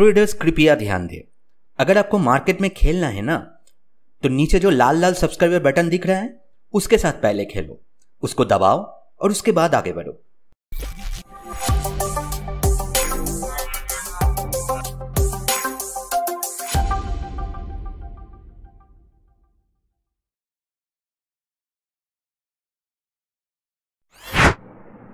Traders कृपया ध्यान दें, अगर आपको मार्केट में खेलना है ना तो नीचे जो लाल लाल सब्सक्राइबर बटन दिख रहा है उसके साथ पहले खेलो, उसको दबाओ और उसके बाद आगे बढ़ो।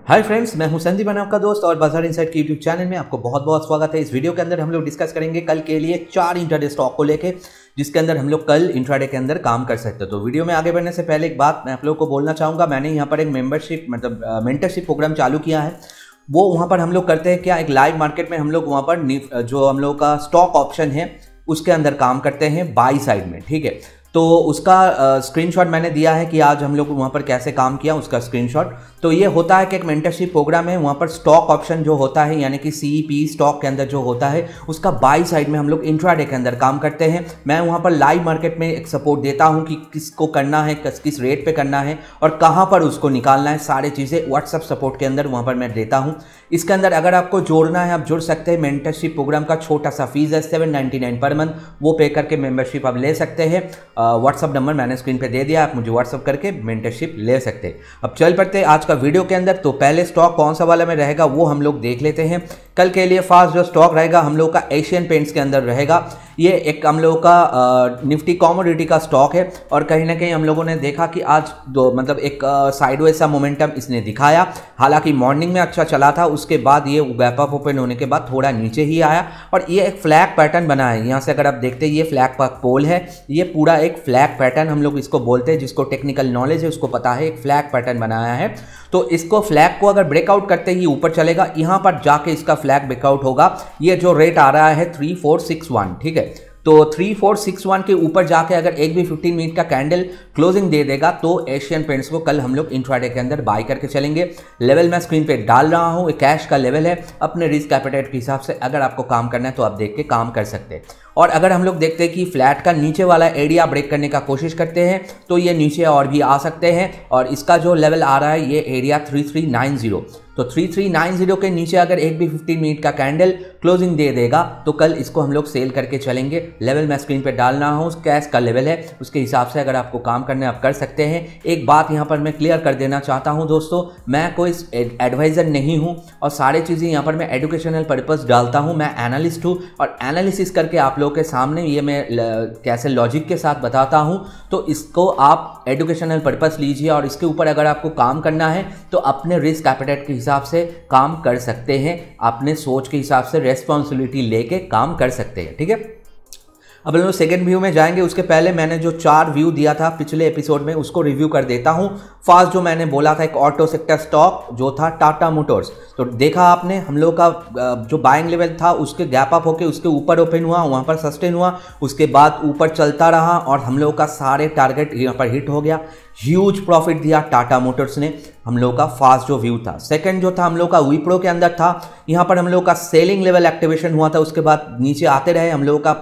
हाय फ्रेंड्स, मैं हूं संदीप बना, आपका दोस्त, और बाजार इंसाइट के यूट्यूब चैनल में आपको बहुत बहुत स्वागत है। इस वीडियो के अंदर हम लोग डिस्कस करेंगे कल के लिए 4 इंट्राडे स्टॉक को लेके, जिसके अंदर हम लोग कल इंट्राडे के अंदर काम कर सकते हैं। तो वीडियो में आगे बढ़ने से पहले एक बात मैं आप लोगों को बोलना चाहूँगा। मैंने यहाँ पर एक मेंटरशिप प्रोग्राम चालू किया है। वो वहाँ पर हम लोग करते हैं क्या, एक लाइव मार्केट में हम लोग वहाँ पर जो हम लोग का स्टॉक ऑप्शन है उसके अंदर काम करते हैं बाई साइड में, ठीक है। तो उसका स्क्रीनशॉट मैंने दिया है कि आज हम लोग वहाँ पर कैसे काम किया उसका स्क्रीनशॉट। तो ये होता है कि एक मेंटरशिप प्रोग्राम है, वहाँ पर स्टॉक ऑप्शन जो होता है यानी कि CEP स्टॉक के अंदर जो होता है उसका बाई साइड में हम लोग इंट्राडे के अंदर काम करते हैं। मैं वहाँ पर लाइव मार्केट में एक सपोर्ट देता हूँ कि किसको करना है, किस रेट पर करना है और कहाँ पर उसको निकालना है, सारी चीज़ें व्हाट्सअप सपोर्ट के अंदर वहाँ पर मैं देता हूँ। इसके अंदर अगर आपको जोड़ना है आप जुड़ सकते हैं। मेंटरशिप प्रोग्राम का छोटा सा फीस है 799 पर मंथ, वो पे करके मेंबरशिप आप ले सकते हैं। व्हाट्सअप नंबर मैंने स्क्रीन पे दे दिया, आप मुझे व्हाट्सअप करके मेंटरशिप ले सकते हैं। अब चल पड़ते हैं आज का वीडियो के अंदर। तो पहले स्टॉक कौन सा वाला में रहेगा वो हम लोग देख लेते हैं। कल के लिए फास्ट जो स्टॉक रहेगा हम लोग का एशियन पेंट्स के अंदर रहेगा। ये एक हम लोगों का निफ्टी कॉमोडिटी का स्टॉक है और कहीं ना कहीं हम लोगों ने देखा कि आज एक साइडवेज सा मोमेंटम इसने दिखाया। हालांकि मॉर्निंग में अच्छा चला था, उसके बाद ये गैप अप ओपन होने के बाद थोड़ा नीचे ही आया और ये एक फ्लैग पैटर्न बना है। यहाँ से अगर आप देखते हैं ये फ्लैग पोल है, ये पूरा एक फ्लैग पैटर्न हम लोग इसको बोलते हैं, जिसको टेक्निकल नॉलेज है उसको पता है, एक फ्लैग पैटर्न बनाया है। तो इसको फ्लैग को अगर ब्रेकआउट करते ही ऊपर चलेगा, यहाँ पर जाके इसका फ्लैग ब्रेकआउट होगा। ये जो रेट आ रहा है 3461, ठीक है। तो 3461 के ऊपर जाके अगर एक भी 15 मिनट का कैंडल क्लोजिंग दे देगा तो एशियन पेंट्स को कल हम लोग इंट्राडे के अंदर बाय करके चलेंगे। लेवल मैं स्क्रीन पे डाल रहा हूँ, कैश का लेवल है। अपने रिस्क एपेटाइट के हिसाब से अगर आपको काम करना है तो आप देख के काम कर सकते हैं। और अगर हम लोग देखते हैं कि फ्लैट का नीचे वाला एरिया ब्रेक करने का कोशिश करते हैं तो ये नीचे और भी आ सकते हैं और इसका जो लेवल आ रहा है ये एरिया 3390। तो 3390 के नीचे अगर एक भी 15 मिनट का कैंडल क्लोजिंग दे देगा तो कल इसको हम लोग सेल करके चलेंगे। लेवल मैं स्क्रीन पे डाल रहा हूँ, कैश का लेवल है, उसके हिसाब से अगर आपको काम करना है आप कर सकते हैं। एक बात यहाँ पर मैं क्लियर कर देना चाहता हूँ दोस्तों, मैं कोई एडवाइज़र नहीं हूँ और सारी चीज़ें यहाँ पर मैं एजुकेशनल पर्पज़ डालता हूँ। मैं एनालिस्ट हूँ और एनालिसिस करके आप लोगों के सामने ये मैं कैसे लॉजिक के साथ बताता हूँ। तो इसको आप एजुकेशनल पर्पज़ लीजिए और इसके ऊपर अगर आपको काम करना है तो अपने रिस्क एपेटाइट के हिसाब से काम कर सकते हैं, अपने सोच के हिसाब से रेस्पॉन्सिबिलिटी लेके काम कर सकते हैं, ठीक है। अब हम लोग सेकेंड व्यू में जाएंगे। उसके पहले मैंने जो 4 व्यू दिया था पिछले एपिसोड में उसको रिव्यू कर देता हूं फास्ट। जो मैंने बोला था एक ऑटो सेक्टर स्टॉक जो था टाटा मोटर्स, तो देखा आपने हम लोग का जो बाइंग लेवल था उसके गैप अप होके उसके ऊपर ओपन हुआ, वहां पर सस्टेन हुआ, उसके बाद ऊपर चलता रहा और हम लोग का सारे टारगेट यहाँ पर हिट हो गया। ह्यूज प्रॉफिट दिया टाटा मोटर्स ने हम लोग का, फास्ट जो व्यू था। सेकंड जो था हम लोग का विप्रो के अंदर था, यहाँ पर हम लोग का सेलिंग लेवल एक्टिवेशन हुआ था, उसके बाद नीचे आते रहे, हम लोग का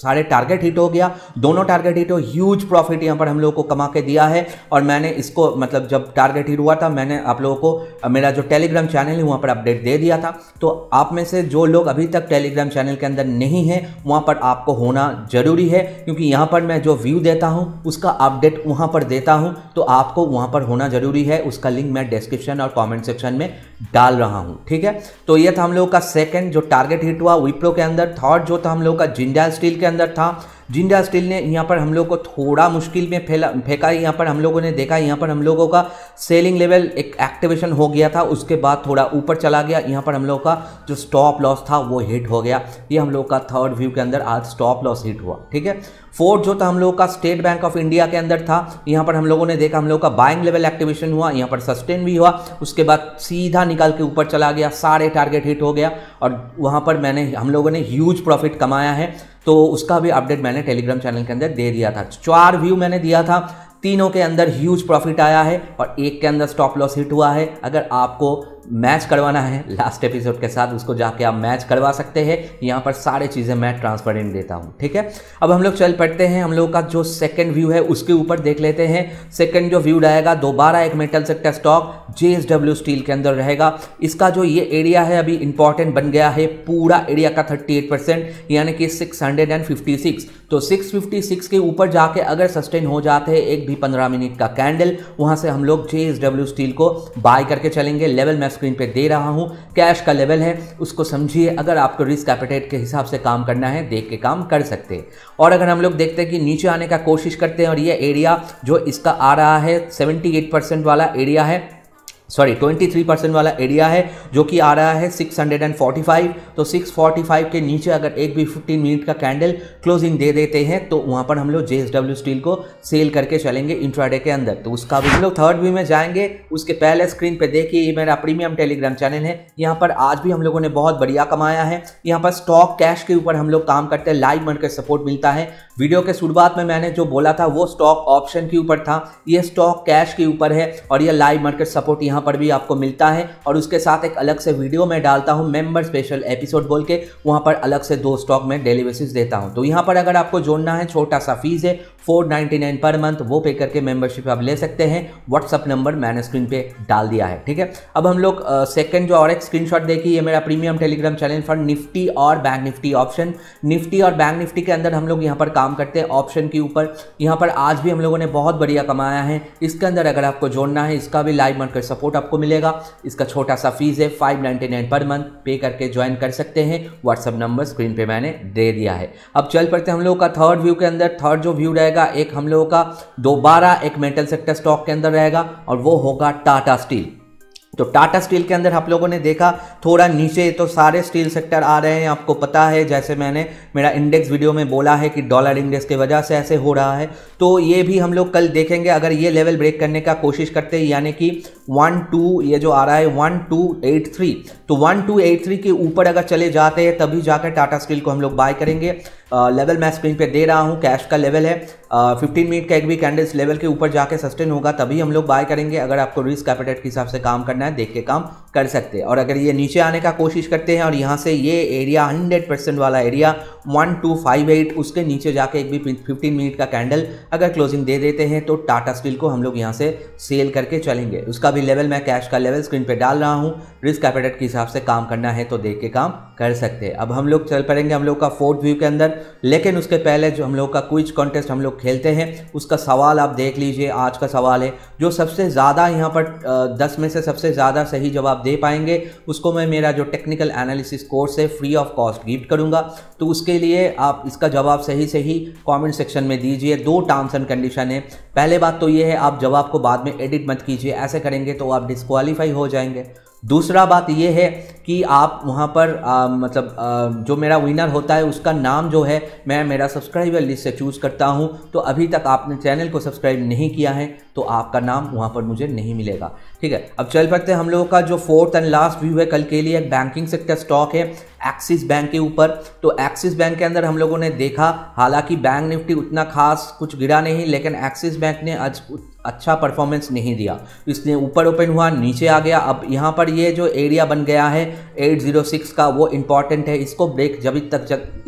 सारे टारगेट हिट हो गया, दोनों टारगेट हिट हो, ह्यूज प्रॉफिट यहाँ पर हम लोगों को कमा के दिया है। और मैंने इसको जब टारगेट हिट हुआ था मैंने आप लोगों को मेरा जो टेलीग्राम चैनल है वहाँ पर अपडेट दे दिया था। तो आप में से जो लोग अभी तक टेलीग्राम चैनल के अंदर नहीं है वहाँ पर आपको होना जरूरी है, क्योंकि यहाँ पर मैं जो व्यू देता हूँ उसका अपडेट वहाँ पर देता हूँ, तो आपको वहाँ पर होना जरूरी है। उसका लिंक मैं डिस्क्रिप्शन और कॉमेंट सेक्शन में डाल रहा हूँ, ठीक है। तो ये था हम लोग का सेकेंड जो टारगेट हिट हुआ विप्रो के अंदर। थर्ड जो था हम लोग का जिंडा स्टील के अंदर था। जिंडा स्टील ने यहाँ पर हम लोग को थोड़ा मुश्किल में फेंका। यहाँ पर हम लोगों ने देखा यहाँ पर हम लोगों का सेलिंग लेवल एक एक्टिवेशन हो गया था, उसके बाद थोड़ा ऊपर चला गया, यहाँ पर हम लोग का जो स्टॉप लॉस था वो हिट हो गया। ये हम लोग का थर्ड व्यू के अंदर आज स्टॉप लॉस हिट हुआ, ठीक है। फोर्थ जो था हम लोग का स्टेट बैंक ऑफ इंडिया के अंदर था, यहाँ पर हम लोगों ने देखा हम लोग का बाइंग लेवल एक्टिवेशन हुआ, यहाँ पर सस्टेन भी हुआ, उसके बाद सीधा निकाल के ऊपर चला गया, सारे टारगेट हिट हो गया और वहाँ पर हम लोगों ने ह्यूज प्रॉफिट कमाया है। तो उसका भी अपडेट मैंने टेलीग्राम चैनल के अंदर दे दिया था। 4 व्यू मैंने दिया था, तीनों के अंदर ह्यूज प्रॉफिट आया है और एक के अंदर स्टॉप लॉस हिट हुआ है। अगर आपको मैच करवाना है लास्ट एपिसोड के साथ, उसको जाके आप मैच करवा सकते हैं। यहाँ पर सारे चीज़ें मैं ट्रांसपेरेंट देता हूँ, ठीक है। अब हम लोग चल पड़ते हैं, हम लोग का जो सेकंड व्यू है उसके ऊपर देख लेते हैं। सेकंड जो व्यू रहेगा, दोबारा एक metal sector stock J S W steel के अंदर रहेगा। इसका जो ये एरिया है अभी इंपॉर्टेंट बन गया है, पूरा एरिया का 38% यानी कि 656, तो 656 के ऊपर जाके अगर सस्टेन हो जाते हैं एक भी 15 मिनट का कैंडल, वहाँ से हम लोग जे एस डब्ल्यू स्टील को बाय करके चलेंगे। लेवल मैं स्क्रीन पे दे रहा हूँ, कैश का लेवल है, उसको समझिए। अगर आपको रिस्क एपेटाइट के हिसाब से काम करना है, देख के काम कर सकते हैं। और अगर हम लोग देखते हैं कि नीचे आने का कोशिश करते हैं, और ये एरिया जो इसका आ रहा है 78% वाला एरिया है, सॉरी 23% वाला एरिया है, जो कि आ रहा है 645, तो 645 के नीचे अगर एक भी 15 मिनट का कैंडल क्लोजिंग दे देते हैं तो वहाँ पर हम लोग जे एस डब्ल्यू स्टील को सेल करके चलेंगे इंट्राडे के अंदर। तो उसका भी हम लोग थर्ड व्यू में जाएंगे। उसके पहले स्क्रीन पे देखिए, ये मेरा प्रीमियम टेलीग्राम चैनल है, यहाँ पर आज भी हम लोगों ने बहुत बढ़िया कमाया है। यहाँ पर स्टॉक कैश के ऊपर हम लोग काम करते हैं, लाइव मार्केट सपोर्ट मिलता है। वीडियो के शुरुआत में मैंने जो बोला था वो स्टॉक ऑप्शन के ऊपर था, ये स्टॉक कैश के ऊपर है, और यह लाइव मार्केट सपोर्ट यहाँ पर भी आपको मिलता है। और उसके साथ एक अलग से वीडियो मैं डालता हूँ, मेंबर स्पेशल एपिसोड बोल के, वहाँ पर अलग से दो स्टॉक में डेली बेसिस देता हूँ। तो यहाँ पर अगर आपको जोड़ना है, छोटा सा फीस है 499 पर मंथ, वो पे करके मेंबरशिप आप ले सकते हैं। व्हाट्सअप नंबर मैंने स्क्रीन पे डाल दिया है, ठीक है। अब हम लोग सेकंड जो और एक स्क्रीनशॉट देखिए, ये मेरा premium Telegram channel for Nifty और बैंक निफ्टी ऑप्शन। निफ्टी और बैंक निफ्टी के अंदर हम लोग यहाँ पर काम करते हैं ऑप्शन के ऊपर। यहाँ पर आज भी हम लोगों ने बहुत बढ़िया कमाया है, इसके अंदर अगर आपको जोड़ना है, इसका भी लाइव मार्केट सपोर्ट आपको मिलेगा। इसका छोटा सा फीस है 599 पर मंथ, पे करके ज्वाइन कर सकते हैं। व्हाट्सअप नंबर स्क्रीन पे मैंने दे दिया है। अब चल पड़ते हैं हम लोगों का थर्ड व्यू के अंदर। थर्ड जो व्यू रहेगा, एक हम लोगों का दोबारा एक मेटल सेक्टर स्टॉक के अंदर रहेगा, और वो होगा टाटा स्टील। तो टाटा स्टील के अंदर आप लोगों ने देखा थोड़ा नीचे तो सारे स्टील सेक्टर आ रहे हैं, आपको पता है, जैसे मैंने मेरा इंडेक्स वीडियो में बोला है कि डॉलर इंडेक्स की वजह से ऐसे हो रहा है। तो ये भी हम लोग कल देखेंगे, अगर ये लेवल ब्रेक करने का कोशिश करते हैं, यानी कि 12, ये जो आ रहा है 1283, तो 1283 के ऊपर अगर चले जाते हैं तभी जाकर टाटा स्टील को हम लोग बाय करेंगे। लेवल मैं स्क्रीन पे दे रहा हूँ, कैश का लेवल है। 15 मिनट का एक भी कैंडल्स लेवल के ऊपर जाके सस्टेन होगा तभी हम लोग बाय करेंगे। अगर आपको रिस्क कैपिटल के हिसाब से काम करना है, देख के काम कर सकते हैं। और अगर ये नीचे आने का कोशिश करते हैं, और यहाँ से ये एरिया 100% वाला एरिया 1258, उसके नीचे जाके एक भी 15 मिनट का कैंडल अगर क्लोजिंग दे देते हैं तो टाटा स्टील को हम लोग यहाँ से सेल करके चलेंगे। उसका भी लेवल मैं कैश का लेवल स्क्रीन पर डाल रहा हूँ, रिस्क कैपिटल के हिसाब से काम करना है तो देख के काम कर सकते हैं। अब हम लोग चल पड़ेंगे हम लोग का फोर्थ व्यू के अंदर, लेकिन उसके पहले जो हम लोग का क्विज कॉन्टेस्ट हम लोग खेलते हैं, उसका सवाल आप देख लीजिए। आज का सवाल है जो सबसे ज़्यादा यहाँ पर 10 में से सबसे ज़्यादा सही जवाब दे पाएंगे उसको मैं मेरा जो टेक्निकल एनालिसिस कोर्स है फ्री ऑफ कॉस्ट गिफ्ट करूँगा। तो उसके लिए आप इसका जवाब सही कमेंट सेक्शन में दीजिए। दो टर्म्स एंड कंडीशन है, पहले बात तो ये है आप जवाब को बाद में एडिट मत कीजिए, ऐसे करेंगे तो आप डिस्क्वालीफाई हो जाएंगे। दूसरा बात यह है कि आप वहाँ पर जो मेरा विनर होता है उसका नाम जो है मैं मेरा सब्सक्राइबर लिस्ट से चूज़ करता हूँ। तो अभी तक आपने चैनल को सब्सक्राइब नहीं किया है तो आपका नाम वहाँ पर मुझे नहीं मिलेगा, ठीक है। अब चल पड़ते हैं हम लोगों का जो फोर्थ एंड लास्ट व्यू है कल के लिए। एक बैंकिंग सेक्टर स्टॉक है एक्सिस बैंक के ऊपर। तो एक्सिस बैंक के अंदर हम लोगों ने देखा, हालांकि बैंक निफ्टी उतना खास कुछ गिरा नहीं, लेकिन एक्सिस बैंक ने आज अच्छा परफॉर्मेंस नहीं दिया, इसने ऊपर ओपन हुआ, नीचे आ गया। अब यहाँ पर ये जो एरिया बन गया है 806 का, वो इम्पॉर्टेंट है। इसको ब्रेक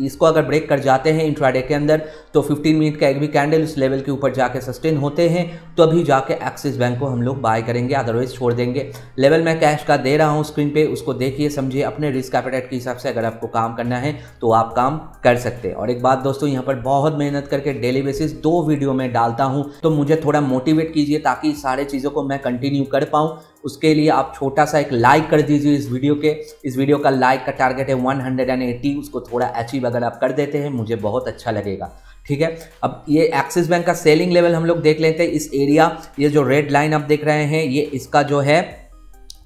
इसको अगर ब्रेक कर जाते हैं इंट्राडे के अंदर तो 15 मिनट का एक भी कैंडल उस लेवल के ऊपर जाके सस्टेन होते हैं तो अभी जाके एक्सिस बैंक को हम लोग बाय करेंगे, अदरवाइज छोड़ देंगे। लेवल मैं कैश का दे रहा हूँ स्क्रीन पर, उसको देखिए समझिए, अपने रिस्क एपेटाइट के हिसाब से अगर आपको काम करना है तो आप काम कर सकते हैं। और एक बात दोस्तों, यहाँ पर बहुत मेहनत करके डेली बेसिस 2 वीडियो में डालता हूँ, तो मुझे थोड़ा मोटिवेट कीजिए ताकि सारे चीज़ों को मैं कंटिन्यू कर पाऊँ। उसके लिए आप छोटा सा एक लाइक कर दीजिए इस वीडियो के। इस वीडियो का लाइक का टारगेट है 180, उसको थोड़ा अचीव अगर आप कर देते हैं मुझे बहुत अच्छा लगेगा, ठीक है। अब ये एक्सिस बैंक का सेलिंग लेवल हम लोग देख लेते हैं। इस एरिया, ये जो रेड लाइन आप देख रहे हैं, ये इसका जो है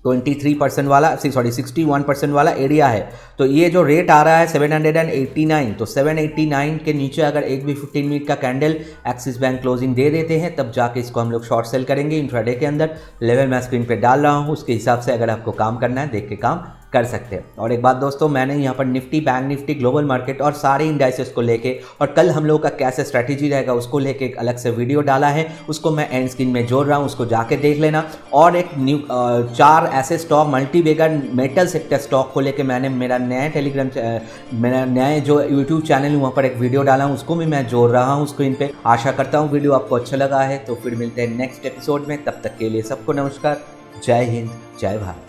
23% वाला 61% वाला एरिया है। तो ये जो रेट आ रहा है 789, तो 789 के नीचे अगर एक भी 15 मिनट का कैंडल एक्सिस बैंक क्लोजिंग दे देते हैं तब जाके इसको हम लोग शॉर्ट सेल करेंगे इंट्राडे के अंदर। लेवल मैं स्क्रीन पे डाल रहा हूँ, उसके हिसाब से अगर आपको काम करना है देख के काम कर सकते हैं। और एक बात दोस्तों, मैंने यहाँ पर Nifty, bank Nifty, global market और सारे इंडाइसेस को लेके और कल हम लोगों का कैसे स्ट्रैटेजी रहेगा उसको लेके एक अलग से वीडियो डाला है, उसको मैं एंड स्क्रीन में जोड़ रहा हूँ, उसको जाके देख लेना। और एक न्यू 4 ऐसे stock, multibagger metal sector stock को लेके मैंने मेरा नया जो यूट्यूब चैनल है वहाँ पर एक वीडियो डाला हूँ, उसको भी मैं जोड़ रहा हूँ स्क्रीन पर। आशा करता हूँ वीडियो आपको अच्छा लगा है। तो फिर मिलते हैं नेक्स्ट एपिसोड में, तब तक के लिए सबको नमस्कार, जय हिंद, जय भारत।